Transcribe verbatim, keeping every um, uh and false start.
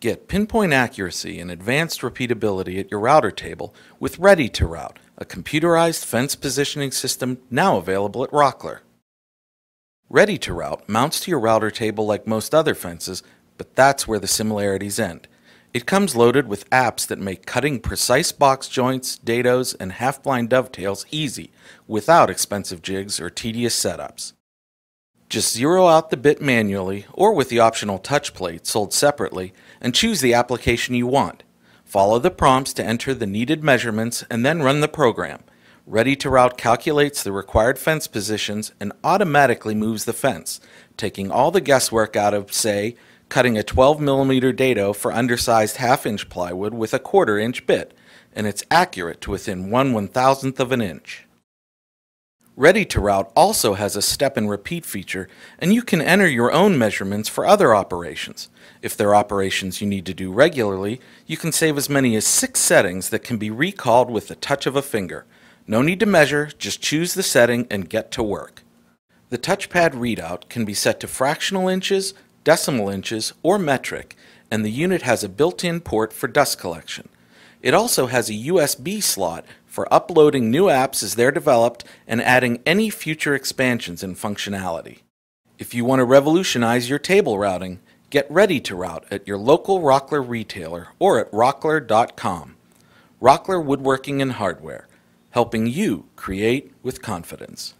Get pinpoint accuracy and advanced repeatability at your router table with Ready to Route, a computerized fence positioning system now available at Rockler. Ready to Route mounts to your router table like most other fences, but that's where the similarities end. It comes loaded with apps that make cutting precise box joints, dados, and half-blind dovetails easy without expensive jigs or tedious setups. Just zero out the bit manually or with the optional touch plate sold separately and choose the application you want. Follow the prompts to enter the needed measurements and then run the program. Ready to Route calculates the required fence positions and automatically moves the fence, taking all the guesswork out of, say, cutting a twelve millimeter dado for undersized half-inch plywood with a quarter-inch bit, and it's accurate to within one one-thousandth of an inch. Ready to Route also has a step and repeat feature, and you can enter your own measurements for other operations. If there are operations you need to do regularly, you can save as many as six settings that can be recalled with the touch of a finger. No need to measure, just choose the setting and get to work. The touchpad readout can be set to fractional inches, decimal inches, or metric, and the unit has a built-in port for dust collection. It also has a U S B slot for uploading new apps as they're developed and adding any future expansions and functionality. If you want to revolutionize your table routing, get Ready to Route at your local Rockler retailer or at rockler dot com. Rockler Woodworking and Hardware, helping you create with confidence.